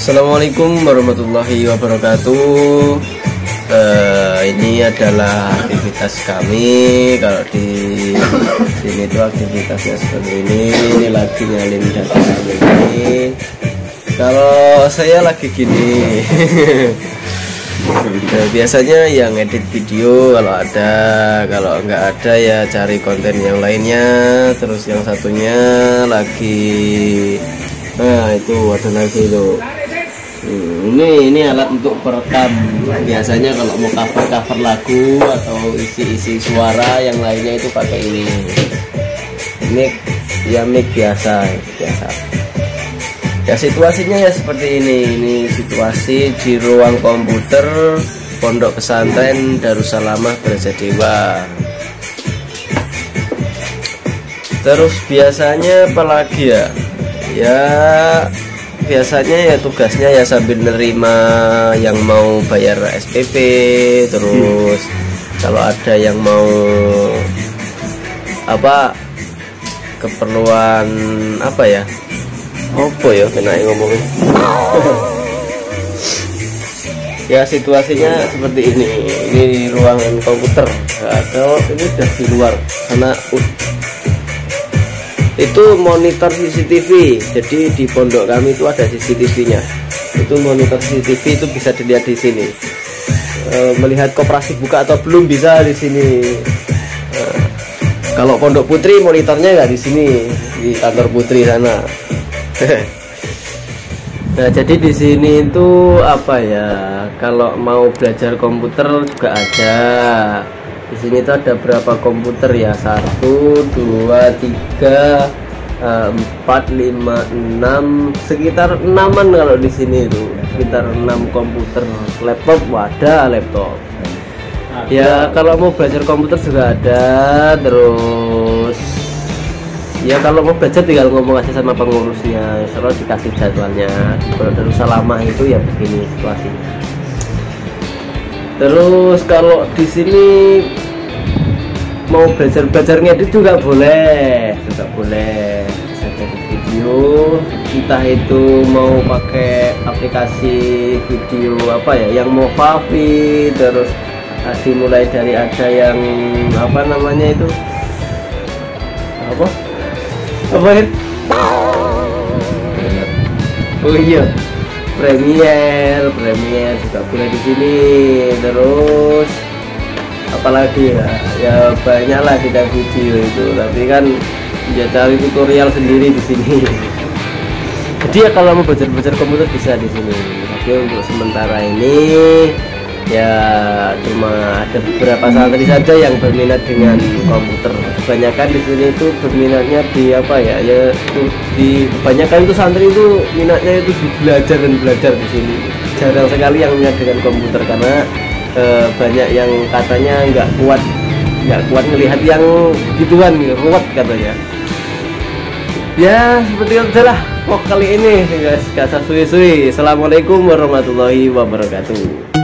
Assalamualaikum warahmatullahi wabarakatuh. Ini adalah aktivitas kami. Kalau di sini itu aktivitasnya seperti ini. Ini lagi nyalin data ini. Kalau saya lagi gini. Biasanya yang edit video kalau ada, kalau nggak ada ya cari konten yang lainnya. Terus yang satunya lagi, nah itu ada lagi tuh. Ini alat untuk perekam. Biasanya kalau mau cover lagu atau isi suara yang lainnya itu pakai ini. Mic biasa. Ya situasinya ya seperti ini. Ini situasi di ruang komputer Pondok Pesantren Darussalamah Braja Dewa. Terus biasanya apalagi ya. Biasanya ya tugasnya ya sambil nerima yang mau bayar SPP, terus kalau ada yang mau keperluan ya situasinya seperti ini. Ini di ruangan komputer. Nah, kalau ini udah di luar karena itu monitor CCTV. Jadi di pondok kami itu ada CCTV-nya. Itu monitor CCTV itu bisa dilihat di sini. Melihat koperasi buka atau belum bisa di sini. Kalau Pondok Putri monitornya nggak di sini, di kantor Putri sana. Nah, jadi di sini itu kalau mau belajar komputer juga ada. Di sini tuh ada berapa komputer ya? 1, 2, 3, 4, 5, 6, sekitar 6-an kalau di sini itu. Sekitar 6 komputer. Laptop ada, laptop. Ya, kalau mau belajar komputer juga ada. Terus ya kalau mau belajar tinggal ngomong aja sama pengurusnya. Selalu dikasih jadwalnya. Kalau Darussalamah itu ya begini situasinya. Terus kalau di sini mau belajar ngedit juga boleh, bisa ngedit video, entah itu mau pakai aplikasi video yang Movavi. Terus dimulai dari ada yang Premiere juga boleh di sini. Terus apalagi ya banyaklah kita video itu, tapi kan ya cari tutorial sendiri di sini. Jadi ya kalau mau belajar komputer bisa di sini. Tapi untuk sementara ini ya cuma ada beberapa santri saja yang berminat dengan komputer. Kebanyakan di sini itu berminatnya di kebanyakan itu santri itu minatnya itu belajar di sini. Jarang sekali yang minat dengan komputer karena banyak yang katanya nggak kuat melihat yang gituan, ruwet katanya. Ya seperti itulah vlog kali ini guys, gak usah suwi-suwi. Assalamualaikum warahmatullahi wabarakatuh.